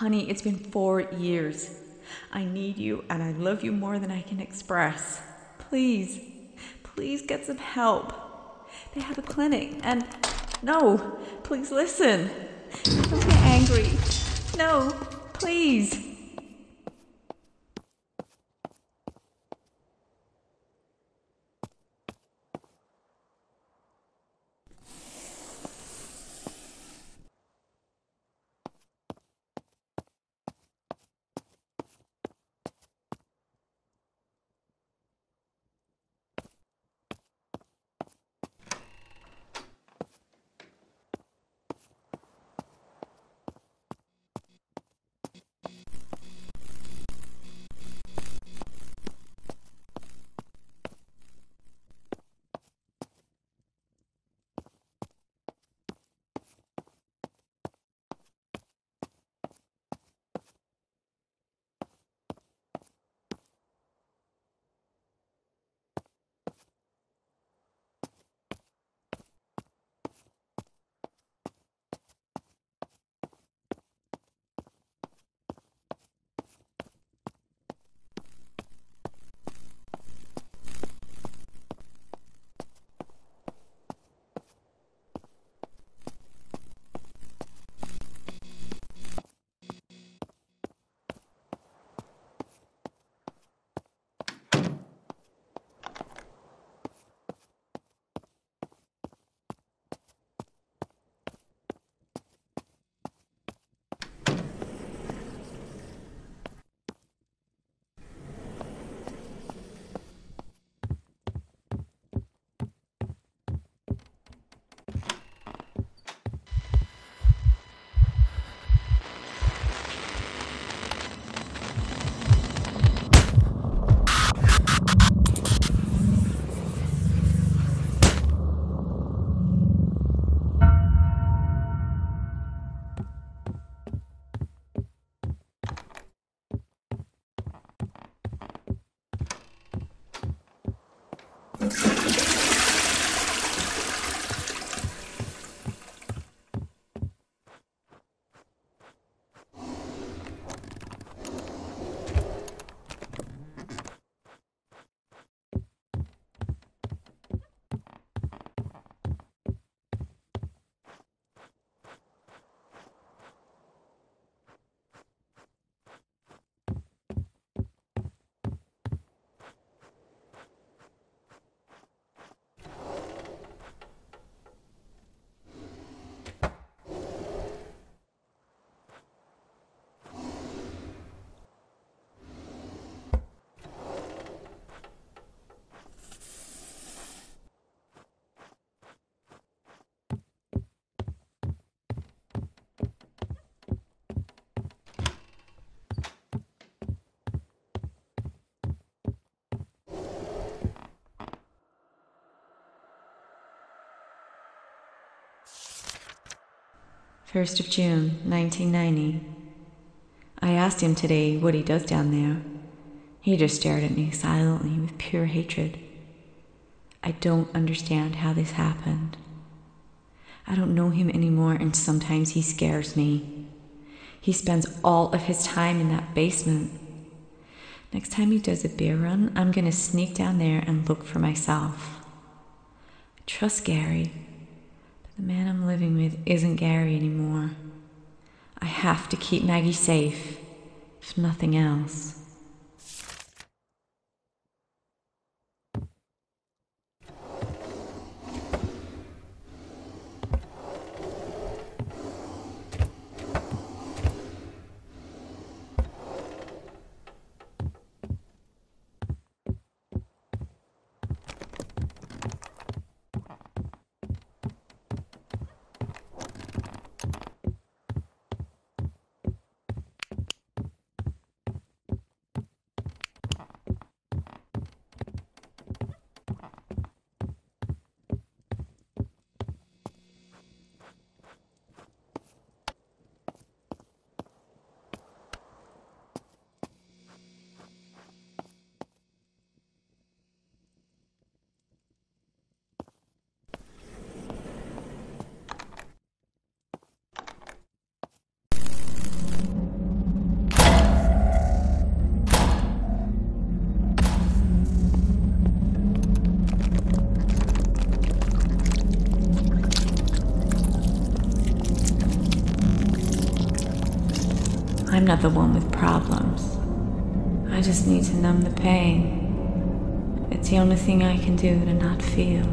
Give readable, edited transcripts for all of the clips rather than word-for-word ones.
Honey, it's been 4 years. I need you and I love you more than I can express. Please, please get some help. They have a clinic and... No, please listen. Don't get angry. No, please. June 1st, 1990. I asked him today what he does down there. He just stared at me silently with pure hatred. I don't understand how this happened. I don't know him anymore, and sometimes he scares me. He spends all of his time in that basement. Next time he does a beer run, I'm gonna sneak down there and look for myself. I trust Gary. The man I'm living with isn't Gary anymore. I have to keep Maggie safe, if nothing else. I'm not the one with problems. I just need to numb the pain. It's the only thing I can do to not feel.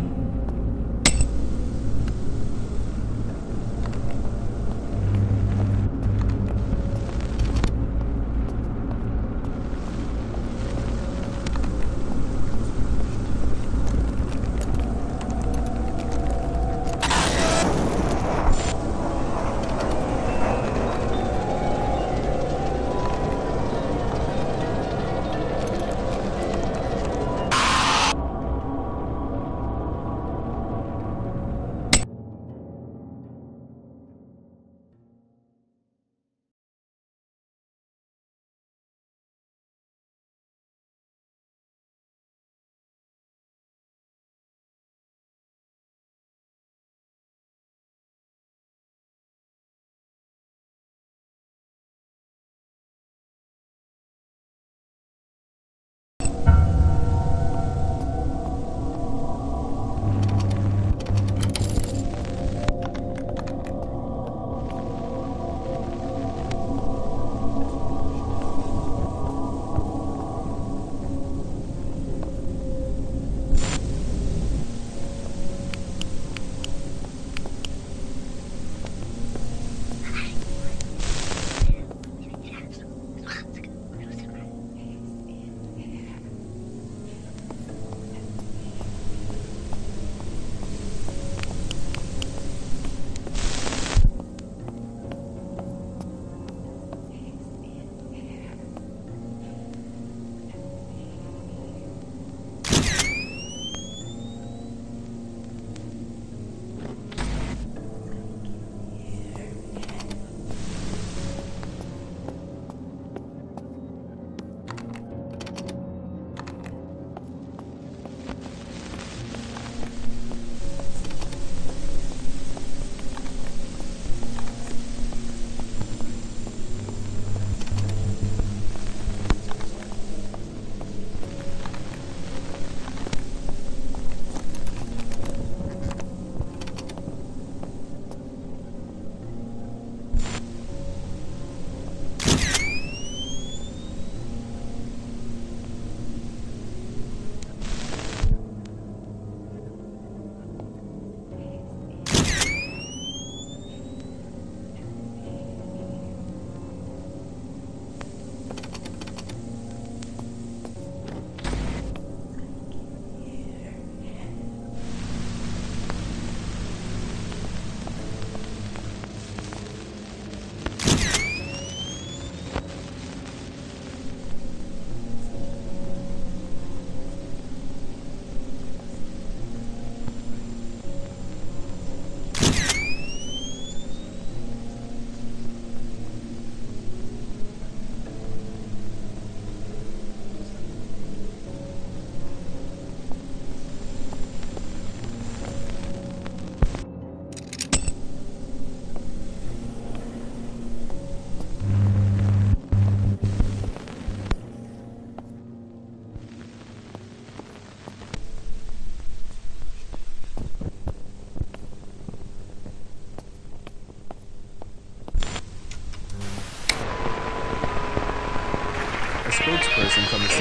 Spokesperson from the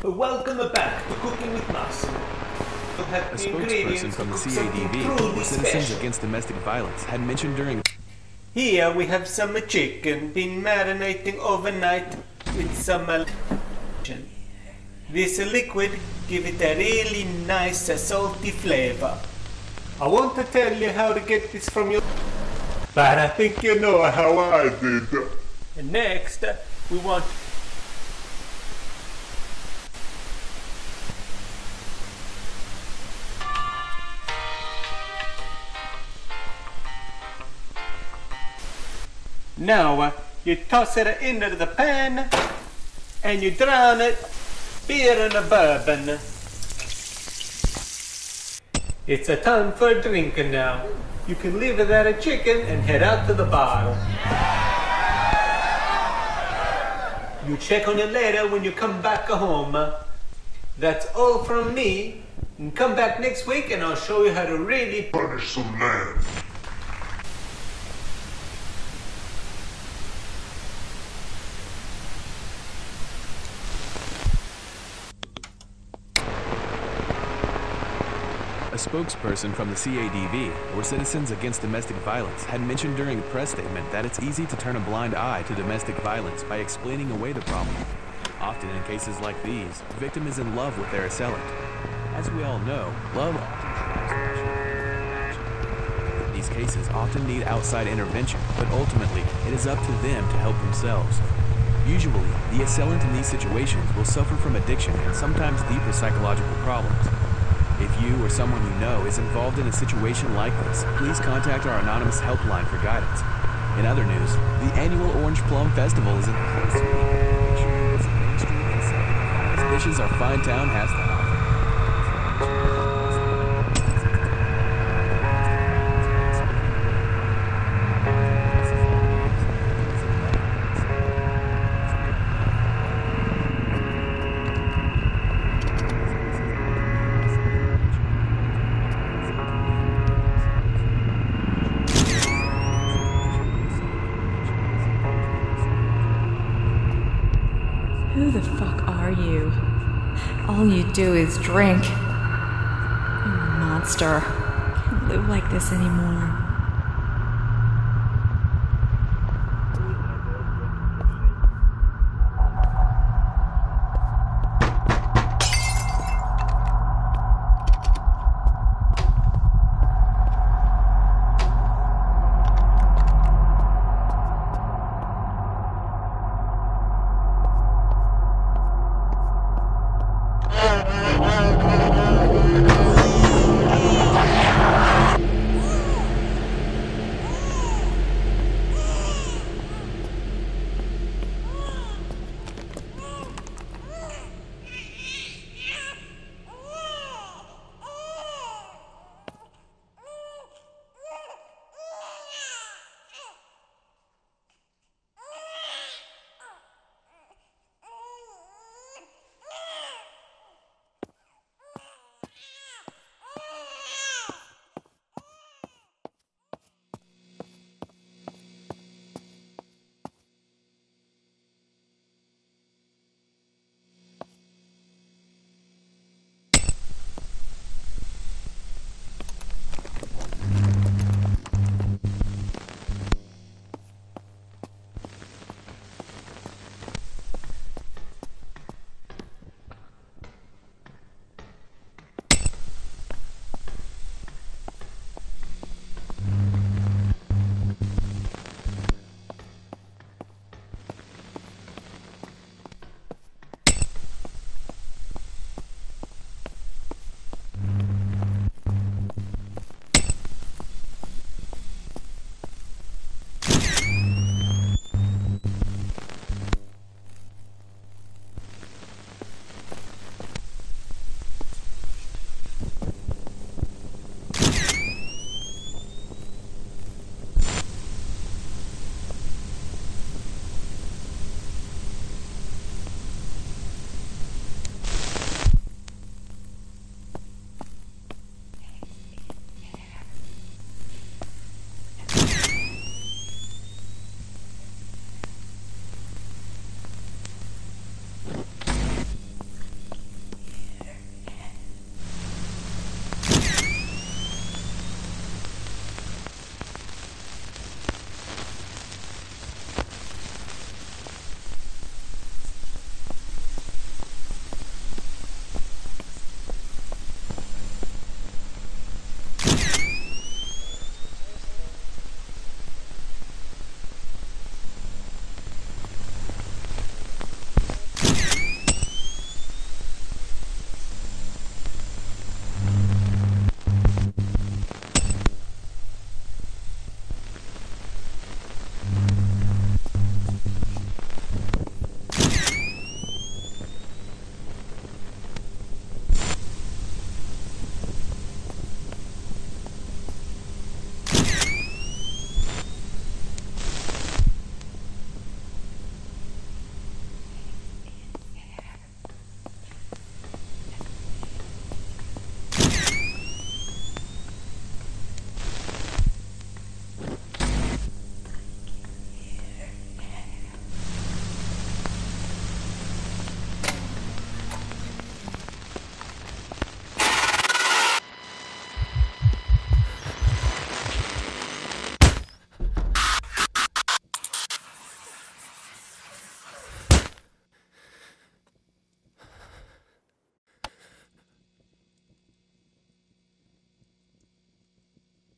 CADV. Welcome back to Cooking with Marcel. A spokesperson from the CADV for Citizens Against Domestic Violence had mentioned during. Here we have some chicken been marinating overnight with some. This liquid gives it a really nice salty flavor. I want to tell you how to get this from your. But I think you know how I did. And next, we want... Now, you toss it into the pan, and you drown it, beer and a bourbon. It's a time for a drink now. You can leave it at a chicken and head out to the bar. You check on it later when you come back home. That's all from me. And come back next week and I'll show you how to really punish some lambs. A spokesperson from the CADV, or Citizens Against Domestic Violence, had mentioned during a press statement that it's easy to turn a blind eye to domestic violence by explaining away the problem. Often in cases like these, the victim is in love with their assailant. As we all know, love often drives action. These cases often need outside intervention, but ultimately, it is up to them to help themselves. Usually, the assailant in these situations will suffer from addiction and sometimes deeper psychological problems. If you or someone you know is involved in a situation like this, please contact our anonymous helpline for guidance. In other news, the annual Orange Plum Festival is in the full swing. Make sure you visit Main Street and celebrate the finest dishes our fine town has to offer. Who the fuck are you? All you do is drink. You're a monster. I can't live like this anymore.